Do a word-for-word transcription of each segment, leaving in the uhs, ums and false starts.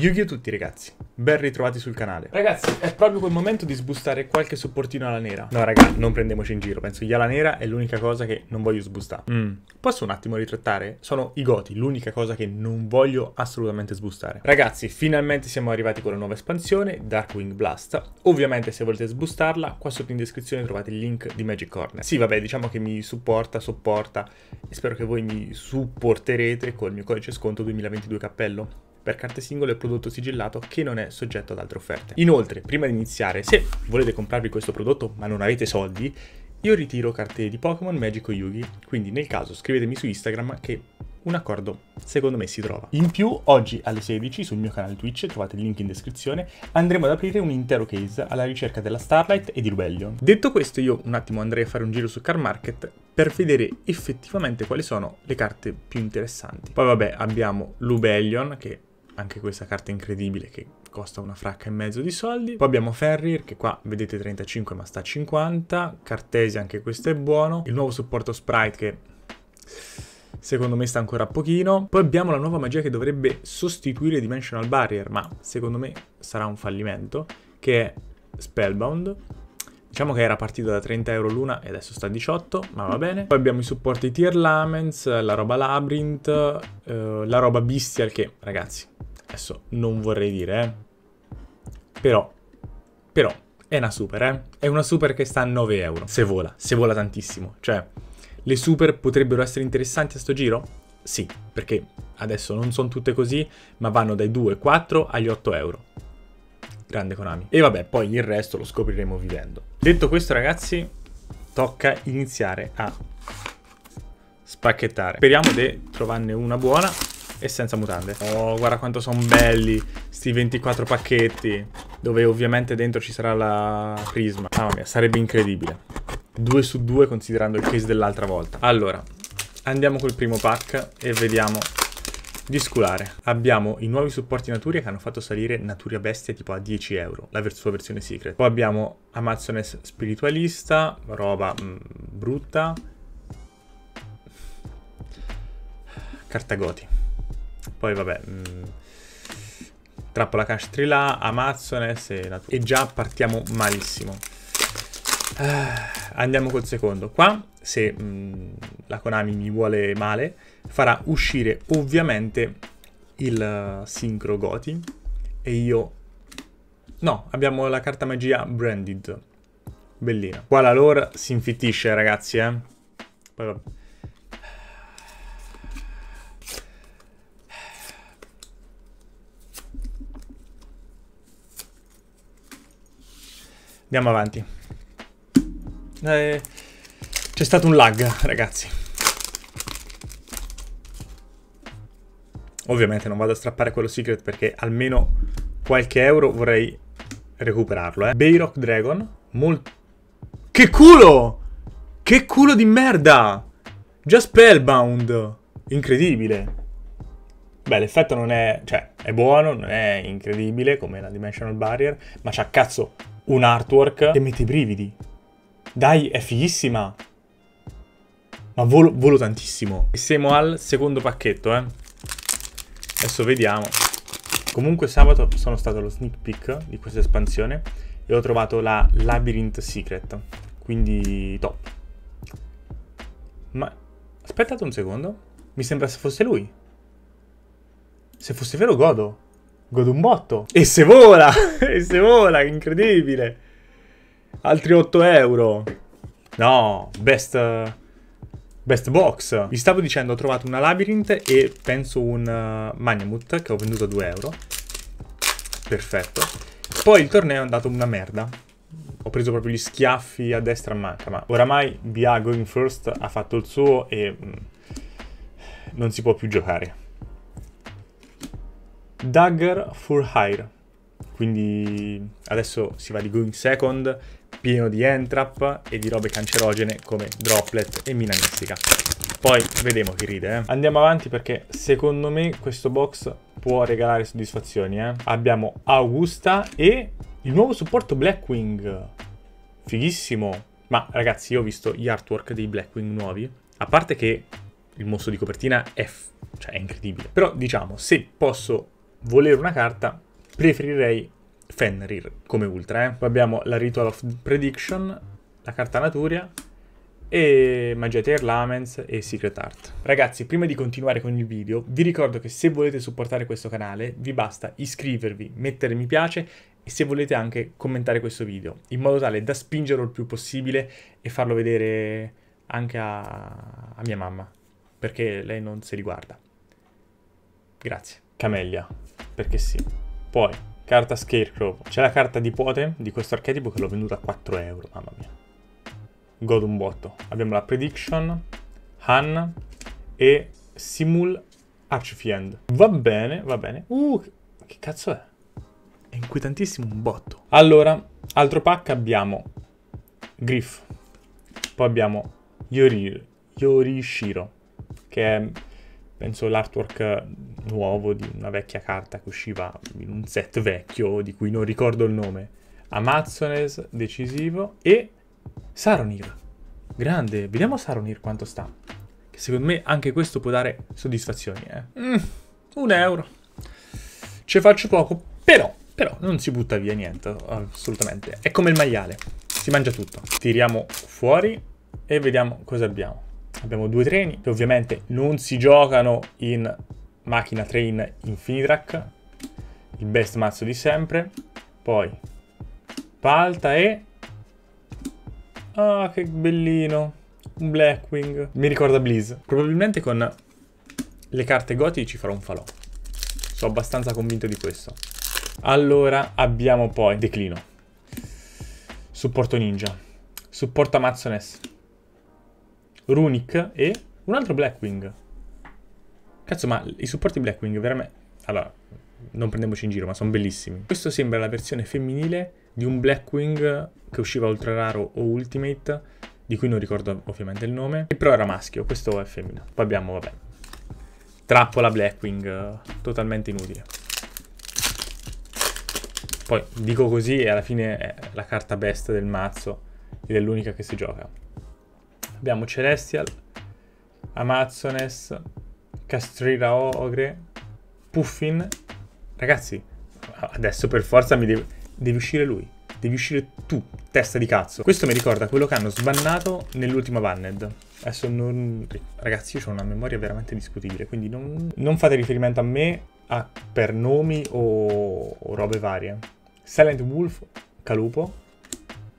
Yu-Gi-Oh! Tutti ragazzi, ben ritrovati sul canale. Ragazzi, è proprio quel momento di sbustare qualche supportino alla nera. No raga, non prendiamoci in giro, penso che alla nera è l'unica cosa che non voglio sbustare. mm. Posso un attimo ritrattare? Sono i Goti, l'unica cosa che non voglio assolutamente sbustare. Ragazzi, finalmente siamo arrivati con la nuova espansione, Darkwing Blast. Ovviamente se volete sbustarla, qua sotto in descrizione trovate il link di Magic Corner. Sì vabbè, diciamo che mi supporta, sopporta, e spero che voi mi supporterete col mio codice sconto duemilaventidue cappello per carte singole e prodotto sigillato che non è soggetto ad altre offerte. Inoltre, prima di iniziare, se volete comprarvi questo prodotto ma non avete soldi, io ritiro carte di Pokémon, Magic o Yu-Gi, quindi nel caso scrivetemi su Instagram che un accordo secondo me si trova. In più, oggi alle sedici sul mio canale Twitch, trovate il link in descrizione, andremo ad aprire un intero case alla ricerca della Starlight e di Rubellion. Detto questo, io un attimo andrei a fare un giro su Cardmarket per vedere effettivamente quali sono le carte più interessanti. Poi vabbè, abbiamo Rubellion, che anche questa carta incredibile che costa una fracca e mezzo di soldi. Poi abbiamo Ferrier, che qua vedete trentacinque ma sta a cinquanta. Cartesi, anche questo è buono. Il nuovo supporto Sprite che secondo me sta ancora a pochino. Poi abbiamo la nuova magia che dovrebbe sostituire Dimensional Barrier, ma secondo me sarà un fallimento, che è Spellbound. Diciamo che era partita da trenta euro l'una e adesso sta a diciotto, ma va bene. Poi abbiamo i supporti Tearlaments, la roba Labyrinth, eh, la roba Beastial che, ragazzi, adesso non vorrei dire, eh. Però, però, è una super, eh. È una super che sta a nove euro. Se vola, se vola tantissimo. Cioè, le super potrebbero essere interessanti a sto giro? Sì, perché adesso non sono tutte così, ma vanno dai due, quattro agli otto euro. Grande Konami. E vabbè, poi il resto lo scopriremo vivendo. Detto questo ragazzi, tocca iniziare a spacchettare. Speriamo di trovarne una buona e senza mutande. Oh, guarda quanto sono belli sti ventiquattro pacchetti, dove ovviamente dentro ci sarà la prisma. Mamma mia, sarebbe incredibile. due su due considerando il case dell'altra volta. Allora, andiamo col primo pack e vediamo di sculare. Abbiamo i nuovi supporti Naturia che hanno fatto salire Naturia Bestia tipo a dieci euro, la vers sua versione secret. Poi abbiamo Amazoness Spiritualista, roba mh, brutta. Cartagoti. Poi vabbè, mh, trappola Castrila, Amazoness e Naturia. E già partiamo malissimo. Ah, andiamo col secondo. Qua, se mh, la Konami mi vuole male, farà uscire ovviamente il uh, Synchro Goti. E io... no, abbiamo la carta magia branded. Bellina. Qua la lore si infittisce, ragazzi, eh. Poi vabbè. Andiamo avanti. Eh, c'è stato un lag, ragazzi. Ovviamente non vado a strappare quello secret perché almeno qualche euro vorrei recuperarlo, eh. Bayrock Dragon, molto... Che culo! Che culo di merda! Già Spellbound! Incredibile! Beh, l'effetto non è... cioè, è buono, non è incredibile come la Dimensional Barrier, ma c'ha cazzo un artwork che mette i brividi. Dai, è fighissima! Ma volo, volo tantissimo. E siamo al secondo pacchetto, eh. Adesso vediamo. Comunque sabato sono stato allo sneak peek di questa espansione e ho trovato la Labyrinth Secret, quindi top. Ma aspettate un secondo, mi sembra se fosse lui. Se fosse vero godo, godo un botto. E se vola, e se vola, incredibile. Altri otto euro. No, best... best box. Vi stavo dicendo, ho trovato una Labyrinth e penso un uh, Magnamut che ho venduto a due euro. Perfetto. Poi il torneo è andato una merda. Ho preso proprio gli schiaffi a destra e a manca, ma oramai B A Going First ha fatto il suo e mh, non si può più giocare. Dagger for hire. Quindi adesso si va di Going Second, pieno di entrap e di robe cancerogene come droplet e minanistica. Poi vedremo chi ride, eh. Andiamo avanti perché secondo me questo box può regalare soddisfazioni, eh. Abbiamo Augusta e il nuovo supporto Blackwing. Fighissimo. Ma ragazzi, io ho visto gli artwork dei Blackwing nuovi. A parte che il mostro di copertina è, cioè, è incredibile. Però diciamo, se posso volere una carta, preferirei Fenrir come ultra. Eh. Poi abbiamo la Ritual of Prediction, la carta Naturia, e magia Tearlaments e Secret Art. Ragazzi, prima di continuare con il video, vi ricordo che se volete supportare questo canale, vi basta iscrivervi, mettere mi piace e se volete anche commentare questo video, in modo tale da spingerlo il più possibile e farlo vedere anche a, a mia mamma, perché lei non si riguarda. Grazie. Camellia, perché sì. Poi, carta Scarecrow. C'è la carta di Pote, di questo archetipo, che l'ho venduta a quattro euro, mamma mia. Godo un botto. Abbiamo la Prediction, Han e Simul Archfiend. Va bene, va bene. Uh, che cazzo è? È inquietantissimo un botto. Allora, altro pack abbiamo Griff. Poi abbiamo Yorir, Yorishiro, che è, penso, l'artwork nuovo di una vecchia carta che usciva in un set vecchio, di cui non ricordo il nome. Amazoness, decisivo, e Saronir, grande, vediamo Saronir quanto sta, che secondo me anche questo può dare soddisfazioni, eh. Mm, un euro, ce faccio poco, però, però non si butta via niente, assolutamente, è come il maiale, si mangia tutto. Tiriamo fuori e vediamo cosa abbiamo. Abbiamo due treni, che ovviamente non si giocano in macchina train Infinitrack, il best mazzo di sempre, poi Palta e... ah, che bellino, un Blackwing, mi ricorda Blizz. Probabilmente con le carte Goti ci farò un falò, sono abbastanza convinto di questo. Allora abbiamo poi Declino, supporto Ninja, supporto Amazoness, Runic e un altro Blackwing. Cazzo, ma i supporti Blackwing veramente... allora, non prendiamoci in giro, ma sono bellissimi. Questo sembra la versione femminile di un Blackwing che usciva ultra raro o Ultimate, di cui non ricordo ovviamente il nome, e però era maschio, questo è femmina. Poi abbiamo, vabbè, trappola Blackwing, totalmente inutile. Poi dico così e alla fine è la carta best del mazzo ed è l'unica che si gioca. Abbiamo Celestial, Amazoness, Castrila Ogre, Puffin. Ragazzi, adesso per forza mi devo... devi uscire lui, devi uscire tu, testa di cazzo. Questo mi ricorda quello che hanno sbannato nell'ultima Banned. Adesso non... ragazzi, io ho una memoria veramente discutibile, quindi non, non fate riferimento a me a... per nomi o... o robe varie. Silent Wolf, Calupo,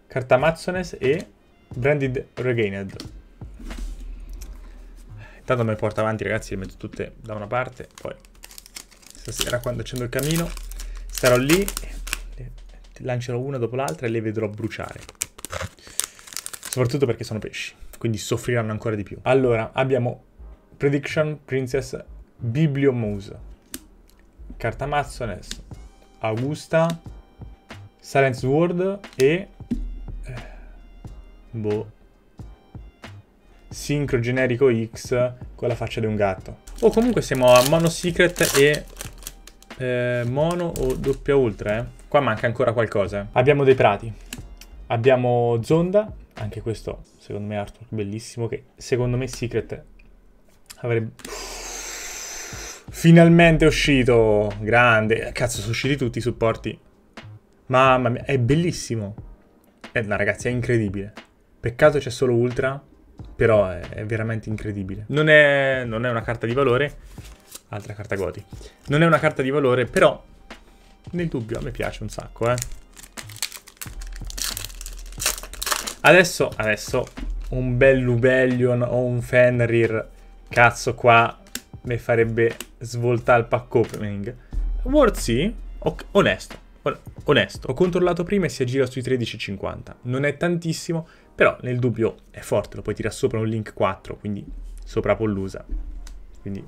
carta Amazoness e Branded Regained. Intanto me le porto avanti, ragazzi, le metto tutte da una parte, poi stasera quando accendo il camino starò lì, lancerò una dopo l'altra e le vedrò bruciare, soprattutto perché sono pesci, quindi soffriranno ancora di più. Allora abbiamo Prediction Princess, Bibliomuse, carta Amazoness, Augusta, Silent Sword e eh, boh, Synchro generico X con la faccia di un gatto. O oh, comunque siamo a Mono Secret e eh, Mono o doppia ultra, eh. Qua manca ancora qualcosa. Abbiamo dei prati. Abbiamo Zonda. Anche questo, secondo me, è artwork bellissimo. Che secondo me Secret avrebbe... finalmente è uscito. Grande. Cazzo, sono usciti tutti i supporti. Mamma mia, è bellissimo. Eh, no, ragazzi, è incredibile. Peccato c'è solo Ultra. Però è, è veramente incredibile. Non è, non è una carta di valore. Altra carta Goti. Non è una carta di valore, però... nel dubbio a me piace un sacco, eh. Adesso, adesso un bel Rubellion o un Fenrir, cazzo, qua mi farebbe svoltare il pack opening. Worthy, onesto, onesto. Ho controllato prima e si aggira sui tredici e cinquanta. Non è tantissimo, però nel dubbio è forte, lo puoi tirare sopra un Link quattro, quindi sopra Pollusa. Quindi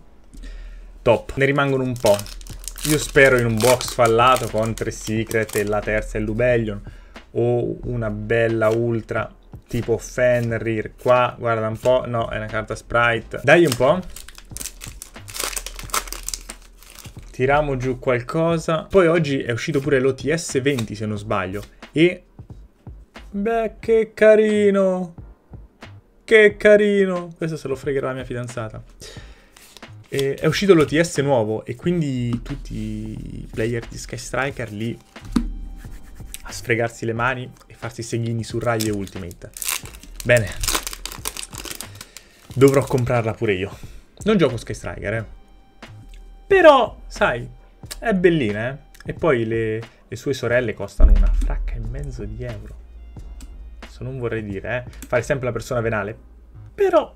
top. Ne rimangono un po'. Io spero in un box fallato con tre Secret e la terza è Rubellion, o una bella ultra tipo Fenrir. Qua, guarda un po', no, è una carta Sprite. Dai un po'. Tiriamo giù qualcosa. Poi oggi è uscito pure l'O T S venti, se non sbaglio. E... beh, che carino! Che carino! Questo se lo fregherà la mia fidanzata. E è uscito l'O T S nuovo e quindi tutti i player di Sky Striker lì a sfregarsi le mani e farsi seghini su Rai e Ultimate. Bene, dovrò comprarla pure io. Non gioco Sky Striker, eh. Però, sai, è bellina, eh. E poi le, le sue sorelle costano una fracca e mezzo di euro. Adesso non vorrei dire, eh, fare sempre la persona venale. Però...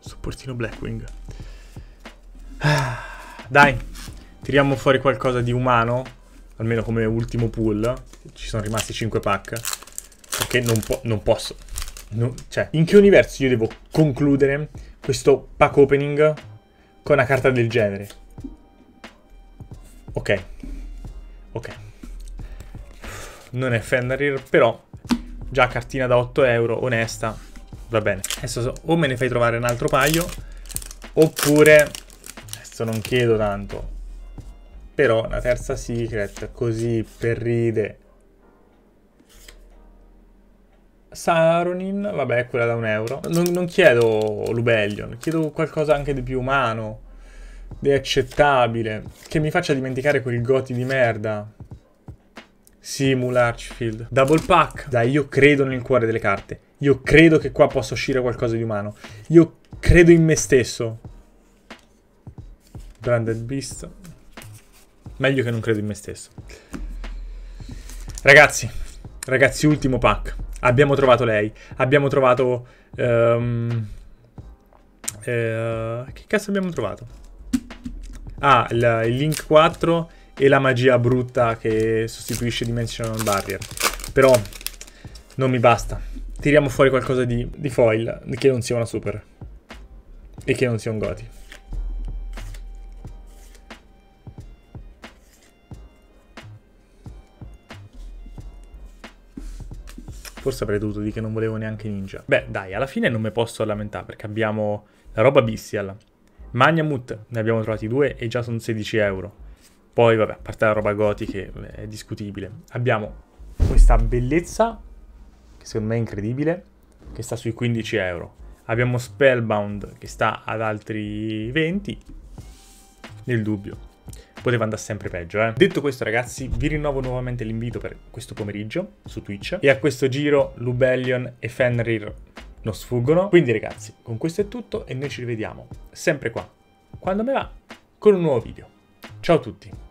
supportino Blackwing. Dai, tiriamo fuori qualcosa di umano, almeno come ultimo pool. Ci sono rimasti cinque pack, perché non, po non posso non, cioè, in che universo io devo concludere questo pack opening con una carta del genere? Ok, ok, non è Fenrir, però già cartina da otto euro, onesta, va bene. Adesso so, o me ne fai trovare un altro paio, oppure... adesso non chiedo tanto, però la terza secret, così per ride. Saronir, vabbè, quella da un euro. Non, non chiedo Rubellion, chiedo qualcosa anche di più umano, di accettabile, che mi faccia dimenticare quel Goti di merda. Simul Archfield. Double pack. Dai, io credo nel cuore delle carte. Io credo che qua possa uscire qualcosa di umano. Io credo in me stesso. Branded Beast. Meglio che non credo in me stesso. Ragazzi, ragazzi, ultimo pack. Abbiamo trovato lei. Abbiamo trovato... Um, uh, che cazzo abbiamo trovato? Ah, il, il Link quattro e la magia brutta che sostituisce Dimensional Barrier. Però non mi basta. Tiriamo fuori qualcosa di, di foil, che non sia una super. E che non sia un Goti. Forse avrei dovuto dire che non volevo neanche ninja. Beh, dai, alla fine non mi posso lamentare, perché abbiamo la roba Beastial. Magnamut, ne abbiamo trovati due e già sono sedici euro. Poi, vabbè, a parte la roba Goti, che è discutibile. Abbiamo questa bellezza... secondo me è incredibile, che sta sui quindici euro. Abbiamo Spellbound, che sta ad altri venti. Nel dubbio, poteva andare sempre peggio, eh. Detto questo, ragazzi, vi rinnovo nuovamente l'invito per questo pomeriggio su Twitch. E a questo giro Rubellion e Fenrir non sfuggono. Quindi, ragazzi, con questo è tutto e noi ci rivediamo sempre qua, quando me va, con un nuovo video. Ciao a tutti!